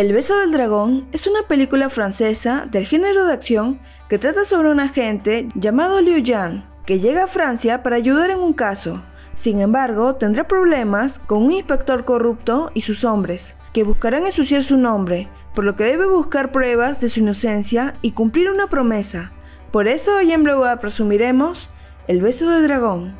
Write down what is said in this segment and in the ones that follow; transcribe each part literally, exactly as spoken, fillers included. El beso del dragón es una película francesa del género de acción que trata sobre un agente llamado Liu Yan, que llega a Francia para ayudar en un caso. Sin embargo, tendrá problemas con un inspector corrupto y sus hombres, que buscarán ensuciar su nombre, por lo que debe buscar pruebas de su inocencia y cumplir una promesa. Por eso hoy en Blow Up resumiremos El beso del dragón.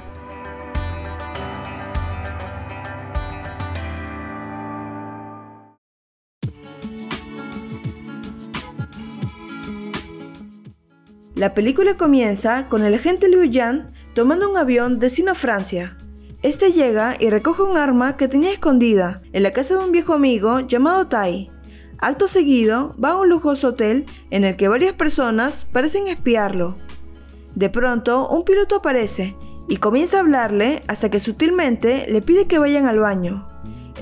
La película comienza con el agente Liu Yan tomando un avión destino a Francia. Este llega y recoge un arma que tenía escondida en la casa de un viejo amigo llamado Tai. Acto seguido va a un lujoso hotel en el que varias personas parecen espiarlo. De pronto un piloto aparece y comienza a hablarle hasta que sutilmente le pide que vayan al baño.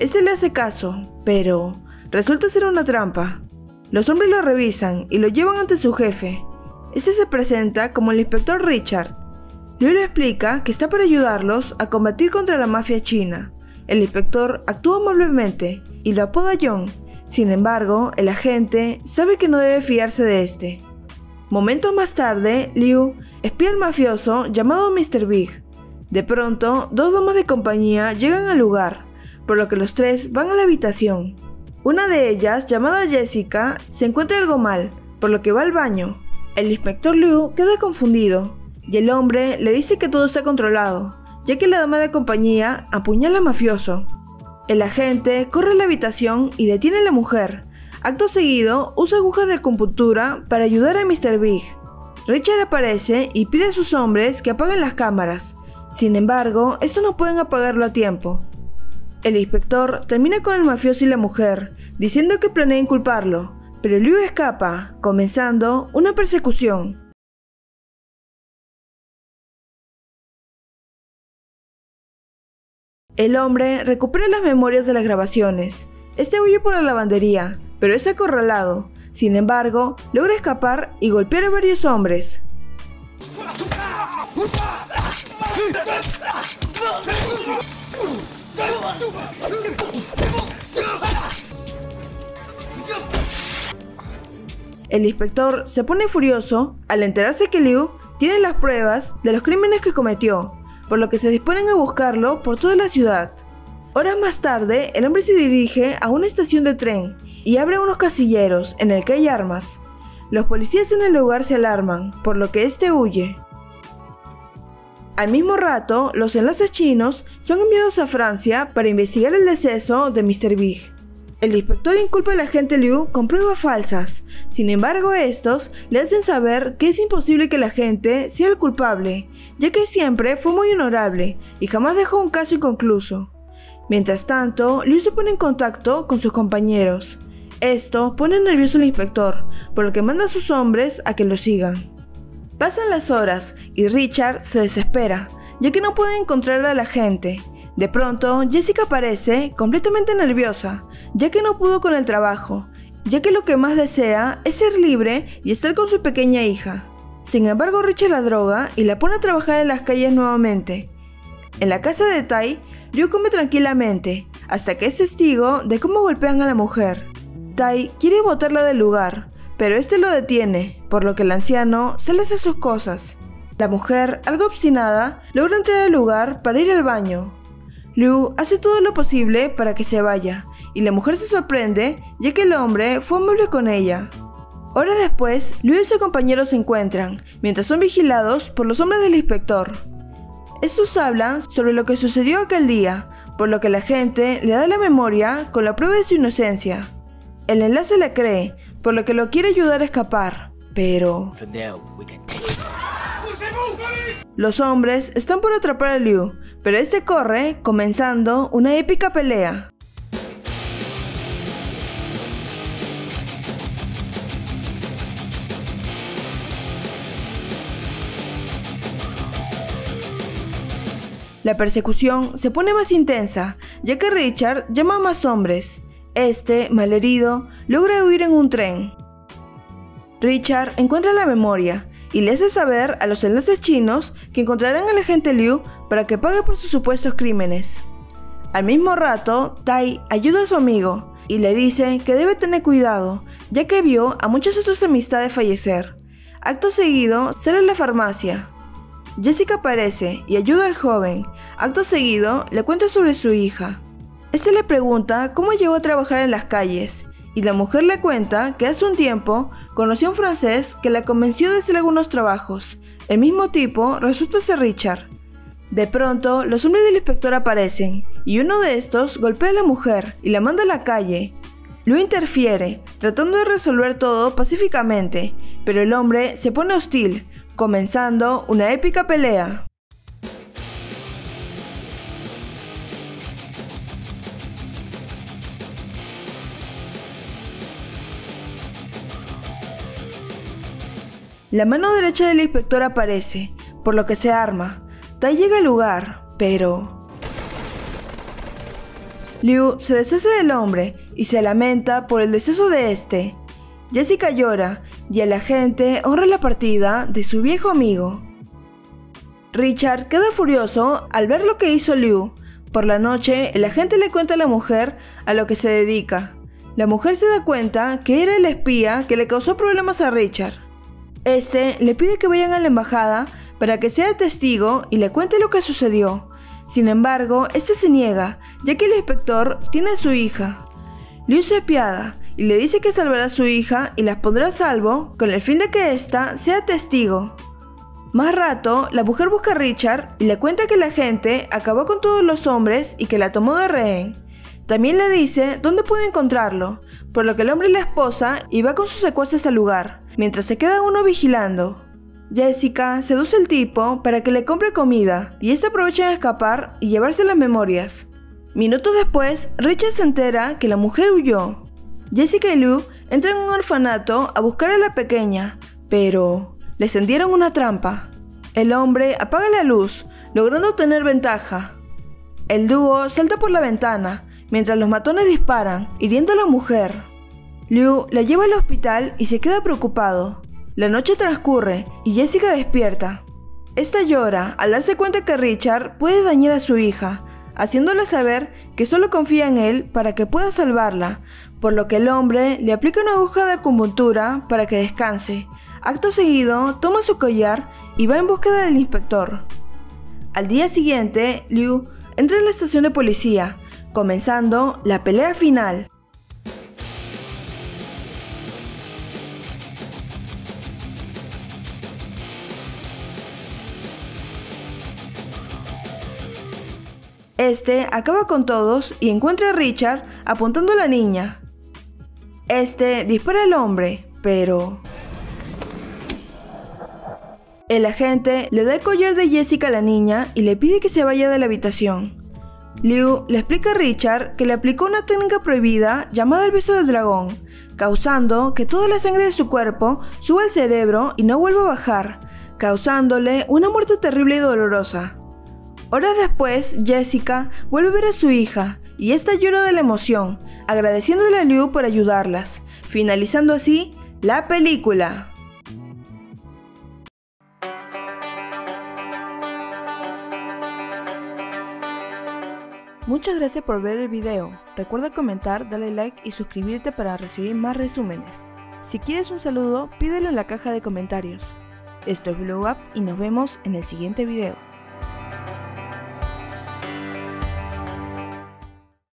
Este le hace caso, pero resulta ser una trampa. Los hombres lo revisan y lo llevan ante su jefe. Este se presenta como el inspector Richard. Liu le explica que está para ayudarlos a combatir contra la mafia china. El inspector actúa amablemente y lo apoda John. Sin embargo, el agente sabe que no debe fiarse de este. Momentos más tarde, Liu espía al mafioso llamado mister Big. De pronto, dos damas de compañía llegan al lugar, por lo que los tres van a la habitación. Una de ellas, llamada Jessica, se encuentra algo mal, por lo que va al baño. El inspector Liu queda confundido y el hombre le dice que todo está controlado, ya que la dama de compañía apuñala al mafioso. El agente corre a la habitación y detiene a la mujer. Acto seguido, usa agujas de acupuntura para ayudar a mister Big. Richard aparece y pide a sus hombres que apaguen las cámaras. Sin embargo, estos no pueden apagarlo a tiempo. El inspector termina con el mafioso y la mujer, diciendo que planea inculparlo, pero Liu escapa, comenzando una persecución. El hombre recupera las memorias de las grabaciones. Este huye por la lavandería, pero es acorralado. Sin embargo, logra escapar y golpear a varios hombres. El inspector se pone furioso al enterarse que Liu tiene las pruebas de los crímenes que cometió, por lo que se disponen a buscarlo por toda la ciudad. Horas más tarde, el hombre se dirige a una estación de tren y abre unos casilleros en el que hay armas. Los policías en el lugar se alarman, por lo que este huye. Al mismo rato, los enlaces chinos son enviados a Francia para investigar el deceso de mister Big. El inspector inculpa al agente Liu con pruebas falsas. Sin embargo, estos le hacen saber que es imposible que el agente sea el culpable, ya que siempre fue muy honorable y jamás dejó un caso inconcluso. Mientras tanto, Liu se pone en contacto con sus compañeros. Esto pone nervioso al inspector, por lo que manda a sus hombres a que lo sigan. Pasan las horas y Richard se desespera, ya que no puede encontrar al agente. De pronto, Jessica aparece completamente nerviosa, ya que no pudo con el trabajo, ya que lo que más desea es ser libre y estar con su pequeña hija. Sin embargo, Richard la droga y la pone a trabajar en las calles nuevamente. En la casa de Tai, Ryu come tranquilamente, hasta que es testigo de cómo golpean a la mujer. Tai quiere botarla del lugar, pero este lo detiene, por lo que el anciano sale hacia sus cosas. La mujer, algo obstinada, logra entrar al lugar para ir al baño. Liu hace todo lo posible para que se vaya, y la mujer se sorprende ya que el hombre fue amable con ella. Horas después, Liu y su compañero se encuentran, mientras son vigilados por los hombres del inspector. Estos hablan sobre lo que sucedió aquel día, por lo que la gente le da la memoria con la prueba de su inocencia. El enlace la cree, por lo que lo quiere ayudar a escapar, pero... Los hombres están por atrapar a Liu, pero este corre, comenzando una épica pelea. La persecución se pone más intensa, ya que Richard llama a más hombres. Este, malherido, logra huir en un tren. Richard encuentra la memoria y le hace saber a los enlaces chinos que encontrarán al agente Liu para que pague por sus supuestos crímenes. Al mismo rato, Tai ayuda a su amigo, y le dice que debe tener cuidado, ya que vio a muchas de sus amistades fallecer. Acto seguido, sale a la farmacia. Jessica aparece y ayuda al joven. Acto seguido, le cuenta sobre su hija. Este le pregunta cómo llegó a trabajar en las calles, y la mujer le cuenta que hace un tiempo conoció a un francés que la convenció de hacer algunos trabajos. El mismo tipo resulta ser Richard. De pronto, los hombres del inspector aparecen, y uno de estos golpea a la mujer y la manda a la calle. Liu interfiere, tratando de resolver todo pacíficamente, pero el hombre se pone hostil, comenzando una épica pelea. La mano derecha del inspector aparece, por lo que se arma. Tai llega al lugar, pero Liu se deshace del hombre y se lamenta por el deceso de este. Jessica llora y el agente honra la partida de su viejo amigo. Richard queda furioso al ver lo que hizo Liu. Por la noche, el agente le cuenta a la mujer a lo que se dedica. La mujer se da cuenta que era el espía que le causó problemas a Richard. Este le pide que vayan a la embajada para que sea testigo y le cuente lo que sucedió. Sin embargo, este se niega, ya que el inspector tiene a su hija. Liu se apiada y le dice que salvará a su hija y las pondrá a salvo con el fin de que ésta sea testigo. Más rato, la mujer busca a Richard y le cuenta que la agente acabó con todos los hombres y que la tomó de rehén. También le dice dónde puede encontrarlo, por lo que el hombre y la esposa y va con sus secuaces al lugar, mientras se queda uno vigilando. Jessica seduce al tipo para que le compre comida y este aprovecha de escapar y llevarse las memorias. Minutos después, Richard se entera que la mujer huyó. Jessica y Liu entran a un orfanato a buscar a la pequeña, pero les tendieron una trampa. El hombre apaga la luz, logrando obtener ventaja. El dúo salta por la ventana, mientras los matones disparan, hiriendo a la mujer. Liu la lleva al hospital y se queda preocupado. La noche transcurre y Jessica despierta. Esta llora al darse cuenta que Richard puede dañar a su hija, haciéndole saber que solo confía en él para que pueda salvarla, por lo que el hombre le aplica una aguja de acupuntura para que descanse. Acto seguido, toma su collar y va en búsqueda del inspector. Al día siguiente, Liu entra en la estación de policía, comenzando la pelea final. Este acaba con todos y encuentra a Richard apuntando a la niña. Este dispara al hombre, pero el agente le da el collar de Jessica a la niña y le pide que se vaya de la habitación. Liu le explica a Richard que le aplicó una técnica prohibida llamada el beso del dragón, causando que toda la sangre de su cuerpo suba al cerebro y no vuelva a bajar, causándole una muerte terrible y dolorosa. Horas después, Jessica vuelve a ver a su hija y esta llora de la emoción, agradeciéndole a Liu por ayudarlas, finalizando así la película. Muchas gracias por ver el video, recuerda comentar, darle like y suscribirte para recibir más resúmenes. Si quieres un saludo, pídelo en la caja de comentarios. Esto es Blow Up y nos vemos en el siguiente video.